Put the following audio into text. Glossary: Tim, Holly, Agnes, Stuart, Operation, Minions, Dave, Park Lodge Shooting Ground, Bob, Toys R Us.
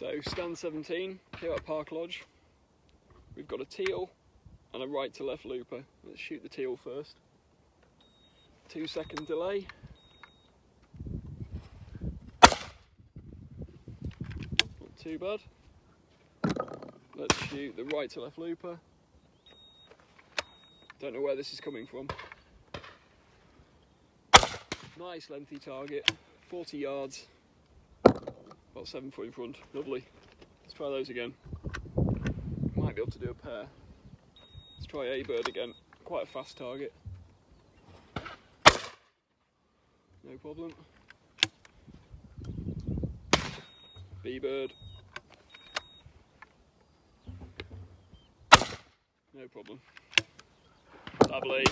So stand 17 here at Park Lodge. We've got a teal and a right to left looper. Let's shoot the teal first. 2 second delay. Not too bad. Let's shoot the right to left looper. Don't know where this is coming from. Nice lengthy target, 40 yards, about 7 foot in front, lovely. Let's try those again. Might be able to do a pair. Let's try a bird again, quite a fast target. No problem. B bird. No problem. Lovely.